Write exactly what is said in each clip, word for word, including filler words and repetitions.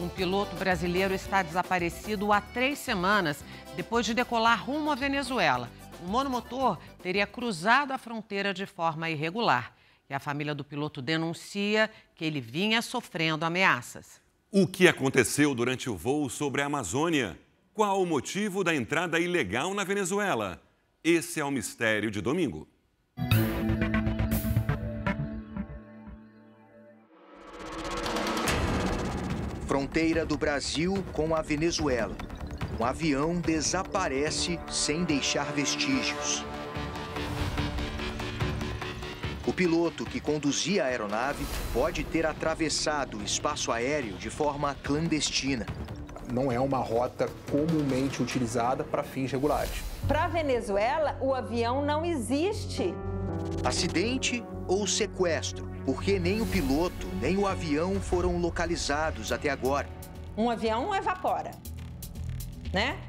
Um piloto brasileiro está desaparecido há três semanas, depois de decolar rumo à Venezuela. O monomotor teria cruzado a fronteira de forma irregular. E a família do piloto denuncia que ele vinha sofrendo ameaças. O que aconteceu durante o voo sobre a Amazônia? Qual o motivo da entrada ilegal na Venezuela? Esse é o mistério de domingo. Fronteira do Brasil com a Venezuela. Um avião desaparece sem deixar vestígios. O piloto que conduzia a aeronave pode ter atravessado o espaço aéreo de forma clandestina. Não é uma rota comumente utilizada para fins regulares. Para a Venezuela, o avião não existe. Acidente ou sequestro? Porque nem o piloto, nem o avião foram localizados até agora. Um avião evapora, né?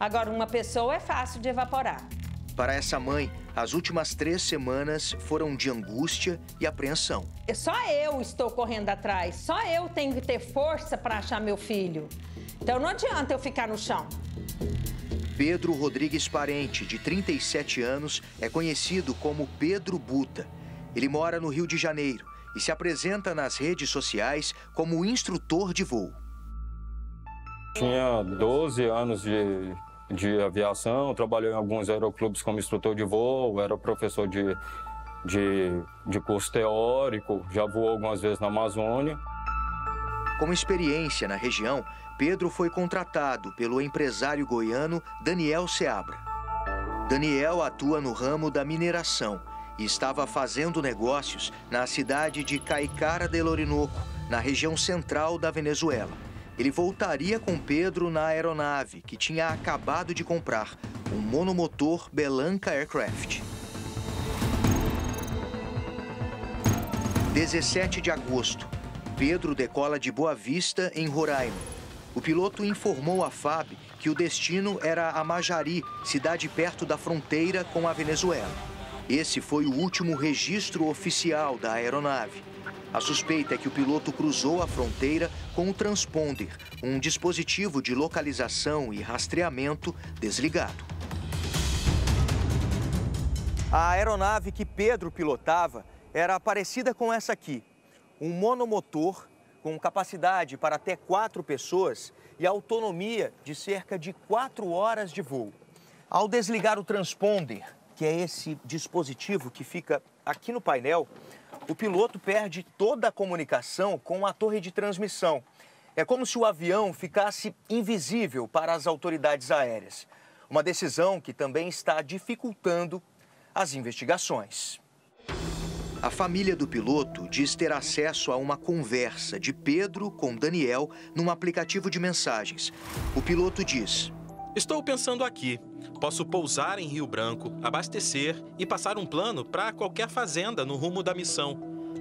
Agora, uma pessoa é fácil de evaporar. Para essa mãe, as últimas três semanas foram de angústia e apreensão. Só eu estou correndo atrás, só eu tenho que ter força para achar meu filho. Então não adianta eu ficar no chão. Pedro Rodrigues Parente, de trinta e sete anos, é conhecido como Pedro Buta. Ele mora no Rio de Janeiro e se apresenta nas redes sociais como instrutor de voo. Tinha doze anos de, de aviação, trabalhei em alguns aeroclubes como instrutor de voo, era professor de, de, de curso teórico, já voou algumas vezes na Amazônia. Com experiência na região, Pedro foi contratado pelo empresário goiano Daniel Seabra. Daniel atua no ramo da mineração e estava fazendo negócios na cidade de Caicara del Orinoco, na região central da Venezuela. Ele voltaria com Pedro na aeronave, que tinha acabado de comprar, um monomotor Belanca Aircraft. dezessete de agosto, Pedro decola de Boa Vista, em Roraima. O piloto informou à F A B que o destino era Amajari, cidade perto da fronteira com a Venezuela. Esse foi o último registro oficial da aeronave. A suspeita é que o piloto cruzou a fronteira com o transponder, um dispositivo de localização e rastreamento desligado. A aeronave que Pedro pilotava era parecida com essa aqui, um monomotor com capacidade para até quatro pessoas e autonomia de cerca de quatro horas de voo. Ao desligar o transponder, que é esse dispositivo que fica aqui no painel, o piloto perde toda a comunicação com a torre de transmissão. É como se o avião ficasse invisível para as autoridades aéreas. Uma decisão que também está dificultando as investigações. A família do piloto diz ter acesso a uma conversa de Pedro com Daniel num aplicativo de mensagens. O piloto diz: "Estou pensando aqui. Posso pousar em Rio Branco, abastecer e passar um plano para qualquer fazenda no rumo da missão.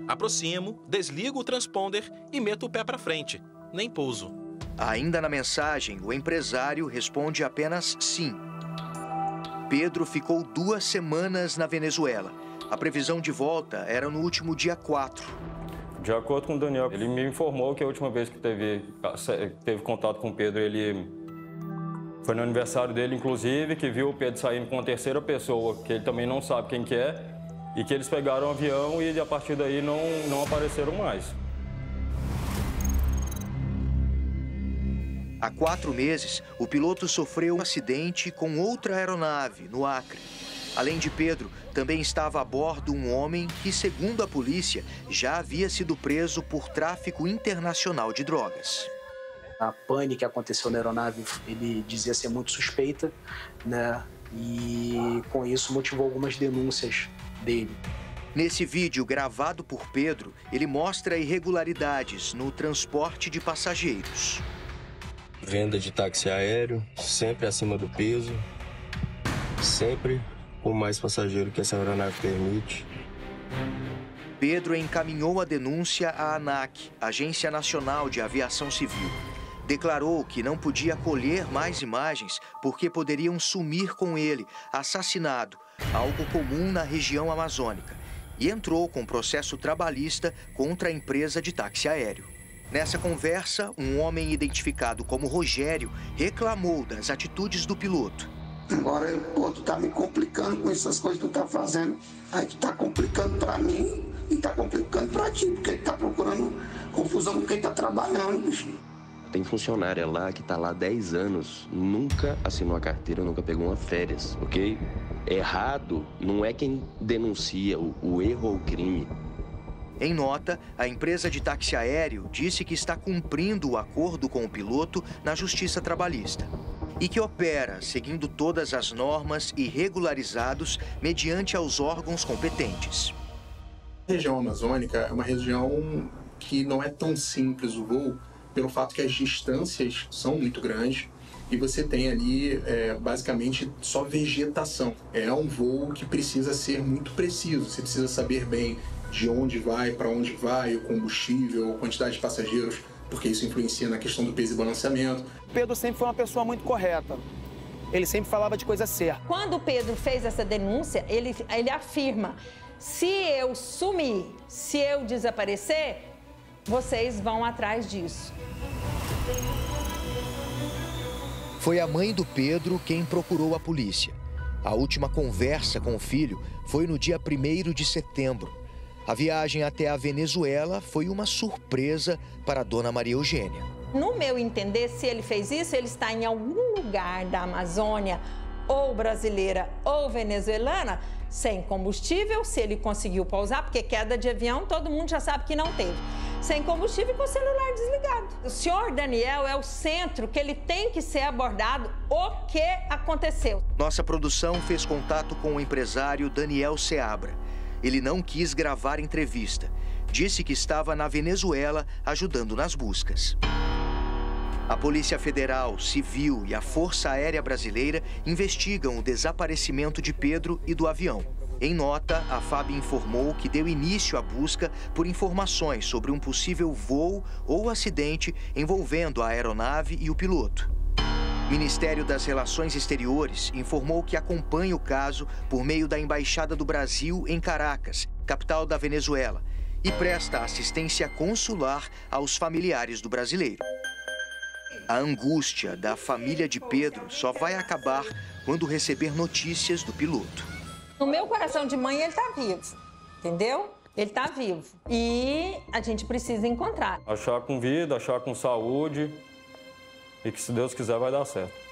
Aproximo, desligo o transponder e meto o pé para frente. Nem pouso." Ainda na mensagem, o empresário responde apenas sim. Pedro ficou duas semanas na Venezuela. A previsão de volta era no último dia quatro. De acordo com o Daniel, ele me informou que a última vez que teve, teve contato com o Pedro, ele... foi no aniversário dele, inclusive, que viu o Pedro saindo com uma terceira pessoa, que ele também não sabe quem que é, e que eles pegaram o avião e, a partir daí, não, não apareceram mais. Há quatro meses, o piloto sofreu um acidente com outra aeronave, no Acre. Além de Pedro, também estava a bordo um homem que, segundo a polícia, já havia sido preso por tráfico internacional de drogas. A pane que aconteceu na aeronave, ele dizia ser muito suspeita, né? E com isso motivou algumas denúncias dele. Nesse vídeo gravado por Pedro, ele mostra irregularidades no transporte de passageiros. Venda de táxi aéreo, sempre acima do peso, sempre com mais passageiro que essa aeronave permite. Pedro encaminhou a denúncia à ANAC, Agência Nacional de Aviação Civil. Declarou que não podia colher mais imagens porque poderiam sumir com ele, assassinado, algo comum na região amazônica, e entrou com processo trabalhista contra a empresa de táxi aéreo. Nessa conversa, um homem identificado como Rogério reclamou das atitudes do piloto. Agora, pô, tu tá me complicando com essas coisas que tu tá fazendo. Aí tu tá complicando pra mim e tá complicando pra ti, porque tu tá procurando confusão com quem tá trabalhando, bicho. Tem funcionária lá que tá lá há dez anos, nunca assinou a carteira, nunca pegou uma férias, ok? Errado não é quem denuncia o, o erro ou o crime. Em nota, a empresa de táxi aéreo disse que está cumprindo o acordo com o piloto na Justiça Trabalhista e que opera seguindo todas as normas e regularizados mediante aos órgãos competentes. A região amazônica é uma região que não é tão simples o voo, pelo fato que as distâncias são muito grandes e você tem ali, é, basicamente, só vegetação. É um voo que precisa ser muito preciso, você precisa saber bem de onde vai, para onde vai, o combustível, a quantidade de passageiros, porque isso influencia na questão do peso e balanceamento. Pedro sempre foi uma pessoa muito correta. Ele sempre falava de coisa certa. Quando o Pedro fez essa denúncia, ele, ele afirma, se eu sumir, se eu desaparecer, vocês vão atrás disso. Foi a mãe do Pedro quem procurou a polícia. A última conversa com o filho foi no dia primeiro de setembro. A viagem até a Venezuela foi uma surpresa para a dona Maria Eugênia. No meu entender, se ele fez isso, ele está em algum lugar da Amazônia, ou brasileira ou venezuelana, sem combustível, se ele conseguiu pousar, porque queda de avião todo mundo já sabe que não teve. Sem combustível e com o celular desligado. O senhor Daniel é o centro que ele tem que ser abordado o que aconteceu. Nossa produção fez contato com o empresário Daniel Seabra. Ele não quis gravar entrevista. Disse que estava na Venezuela ajudando nas buscas. A Polícia Federal, Civil e a Força Aérea Brasileira investigam o desaparecimento de Pedro e do avião. Em nota, a F A B informou que deu início à busca por informações sobre um possível voo ou acidente envolvendo a aeronave e o piloto. O Ministério das Relações Exteriores informou que acompanha o caso por meio da Embaixada do Brasil em Caracas, capital da Venezuela, e presta assistência consular aos familiares do brasileiro. A angústia da família de Pedro só vai acabar quando receber notícias do piloto. No meu coração de mãe, ele tá vivo, entendeu? Ele tá vivo. E a gente precisa encontrar. Achar com vida, achar com saúde e que, se Deus quiser, vai dar certo.